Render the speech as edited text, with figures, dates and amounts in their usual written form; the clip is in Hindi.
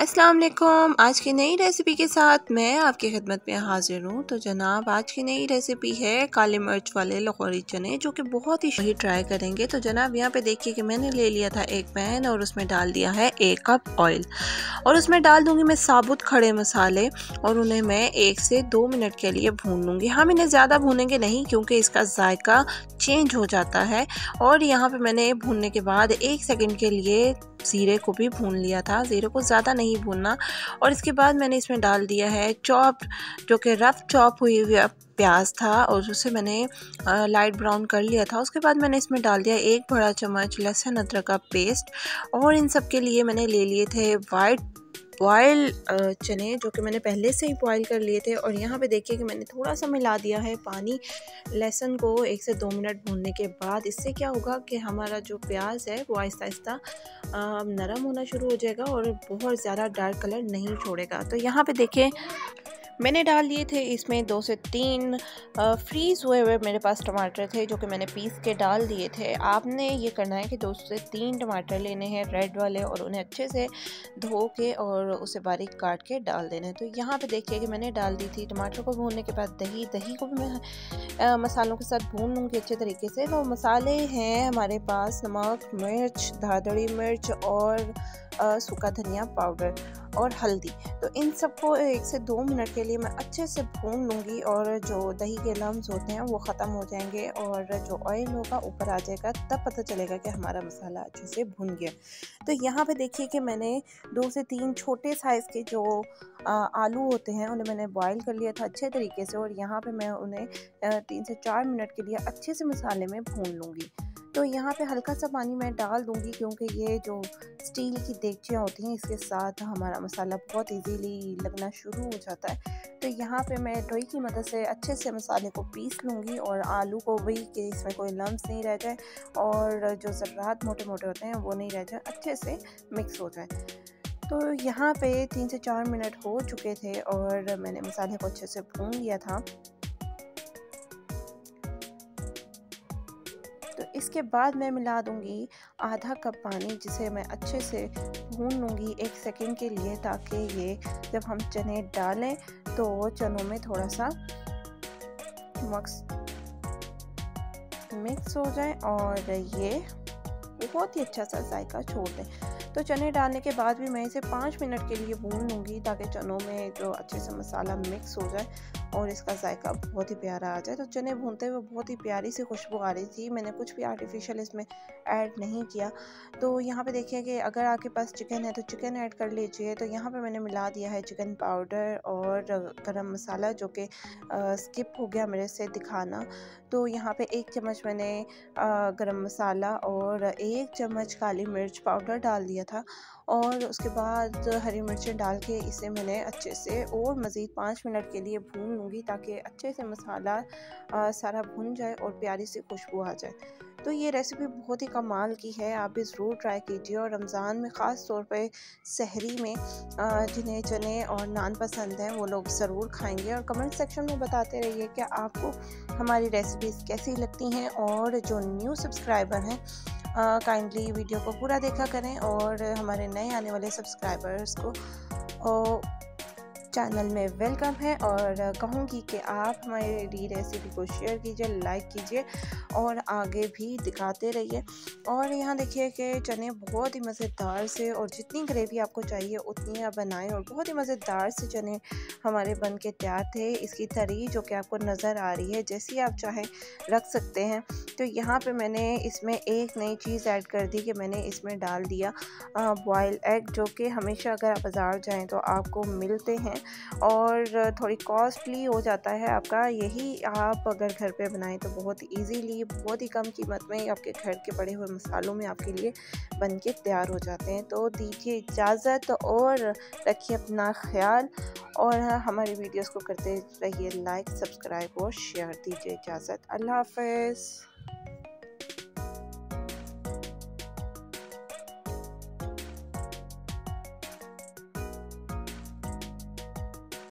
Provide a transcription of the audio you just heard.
अस्सलाम वालेकुम। आज की नई रेसिपी के साथ मैं आपकी खिदमत में हाजिर हूँ। तो जनाब आज की नई रेसिपी है काले मिर्च वाले लाहौरी चने, जो कि बहुत ही ट्राई करेंगे। तो जनाब यहाँ पे देखिए कि मैंने ले लिया था एक पैन और उसमें डाल दिया है 1 कप ऑयल और उसमें डाल दूँगी मैं साबुत खड़े मसाले और उन्हें मैं 1 से 2 मिनट के लिए भून लूँगी। हम इन्हें ज़्यादा भूनेंगे नहीं क्योंकि इसका जायका चेंज हो जाता है। और यहाँ पर मैंने भूनने के बाद 1 सेकेंड के लिए ज़ीरे को भी भून लिया था। ज़ीरे को ज़्यादा नहीं भूनना। और इसके बाद मैंने इसमें डाल दिया है चॉप, जो कि रफ़ चॉप हुई प्याज था और उसे मैंने लाइट ब्राउन कर लिया था। उसके बाद मैंने इसमें डाल दिया 1 बड़ा चम्मच लहसुन अदरक का पेस्ट। और इन सब के लिए मैंने ले लिए थे वाइट बॉयल चने, जो कि मैंने पहले से ही बॉयल कर लिए थे। और यहाँ पे देखिए कि मैंने थोड़ा सा मिला दिया है पानी लहसुन को 1 से 2 मिनट भूनने के बाद। इससे क्या होगा कि हमारा जो प्याज है वो आहिस्ता आहिस्ता नरम होना शुरू हो जाएगा और बहुत ज़्यादा डार्क कलर नहीं छोड़ेगा। तो यहाँ पे देखिए मैंने डाल दिए थे इसमें 2 से 3 फ्रीज़ हुए हुए मेरे पास टमाटर थे, जो कि मैंने पीस के डाल दिए थे। आपने ये करना है कि 2 से 3 टमाटर लेने हैं रेड वाले और उन्हें अच्छे से धो के और उसे बारीक काट के डाल देना है। तो यहाँ पे देखिए कि मैंने डाल दी थी टमाटर को भूनने के बाद दही को भी मैं मसालों के साथ भून लूँगी अच्छे तरीके से। वो मसाले हैं हमारे पास नमक, मिर्च, धाधड़ी मिर्च और सूखा धनिया पाउडर और हल्दी। तो इन सबको 1 से 2 मिनट के लिए मैं अच्छे से भून लूँगी और जो दही के लम्स होते हैं वो ख़त्म हो जाएंगे और जो ऑयल होगा ऊपर आ जाएगा। तब पता चलेगा कि हमारा मसाला अच्छे से भुन गया। तो यहाँ पे देखिए कि मैंने 2 से 3 छोटे साइज़ के जो आलू होते हैं उन्हें मैंने बॉयल कर लिया था अच्छे तरीके से। और यहाँ पर मैं उन्हें 3 से 4 मिनट के लिए अच्छे से मसाले में भून लूँगी। तो यहाँ पे हल्का सा पानी मैं डाल दूँगी क्योंकि ये जो स्टील की देगचियाँ होती हैं इसके साथ हमारा मसाला बहुत इजीली लगना शुरू हो जाता है। तो यहाँ पे मैं लोई की मदद से अच्छे से मसाले को पीस लूँगी और आलू को भी कि इसमें कोई लम्स नहीं रह जाए और जो ज़र्रात मोटे मोटे होते हैं वो नहीं रह जाए, अच्छे से मिक्स हो जाए। तो यहाँ पर 3 से 4 मिनट हो चुके थे और मैंने मसाले को अच्छे से भून लिया था। तो इसके बाद मैं मिला दूंगी आधा कप पानी, जिसे मैं अच्छे से भून लूँगी 1 सेकेंड के लिए, ताकि ये जब हम चने डालें तो चनों में थोड़ा सा मिक्स हो जाए और ये बहुत ही अच्छा सा जायका छोड़ दें। तो चने डालने के बाद भी मैं इसे 5 मिनट के लिए भून लूँगी ताकि चनों में जो अच्छे से मसाला मिक्स हो जाए और इसका जायका बहुत ही प्यारा आ जाए। तो चने भूनते हुए बहुत ही प्यारी सी खुशबू आ रही थी। मैंने कुछ भी आर्टिफिशियल इसमें ऐड नहीं किया। तो यहाँ पे देखिए कि अगर आपके पास चिकन है तो चिकन ऐड कर लीजिए। तो यहाँ पे मैंने मिला दिया है चिकन पाउडर और गरम मसाला, जो कि स्किप हो गया मेरे से दिखाना। तो यहाँ पे 1 चम्मच मैंने गरम मसाला और 1 चम्मच काली मिर्च पाउडर डाल दिया था। और उसके बाद हरी मिर्चें डाल के इसे मैंने अच्छे से और मज़ीद 5 मिनट के लिए भून लूँगी ताकि अच्छे से मसाला सारा भुन जाए और प्यारी सी खुशबू आ जाए। तो ये रेसिपी बहुत ही कमाल की है, आप भी ज़रूर ट्राई कीजिए। और रमज़ान में ख़ास तौर पे सहरी में जिन्हें चने और नान पसंद हैं वो लोग ज़रूर खाएंगे। और कमेंट सेक्शन में बताते रहिए कि आपको हमारी रेसिपीज़ कैसी लगती हैं। और जो न्यू सब्सक्राइबर हैं काइंडली वीडियो को पूरा देखा करें और हमारे नए आने वाले सब्सक्राइबर्स को चैनल में वेलकम है। और कहूँगी कि आप हमारी रेसिपी को शेयर कीजिए, लाइक कीजिए और आगे भी दिखाते रहिए। और यहाँ देखिए कि चने बहुत ही मज़ेदार से और जितनी ग्रेवी आपको चाहिए उतनी आप बनाएं। और बहुत ही मज़ेदार से चने हमारे बन के तैयार थे। इसकी तरी जो कि आपको नज़र आ रही है, जैसी आप चाहें रख सकते हैं। तो यहाँ पर मैंने इसमें एक नई चीज़ ऐड कर दी कि मैंने इसमें डाल दिया बॉयल एग, जो कि हमेशा अगर आप बाज़ार जाएँ तो आपको मिलते हैं और थोड़ी कॉस्टली हो जाता है आपका। यही आप अगर घर पे बनाएं तो बहुत इजीली, बहुत ही कम कीमत में आपके घर के बड़े हुए मसालों में आपके लिए बनके तैयार हो जाते हैं। तो दीजिए इजाज़त और रखिए अपना ख्याल और हमारी वीडियोस को करते रहिए लाइक, सब्सक्राइब और शेयर। दीजिए इजाज़त, अल्लाह हाफ़िज़।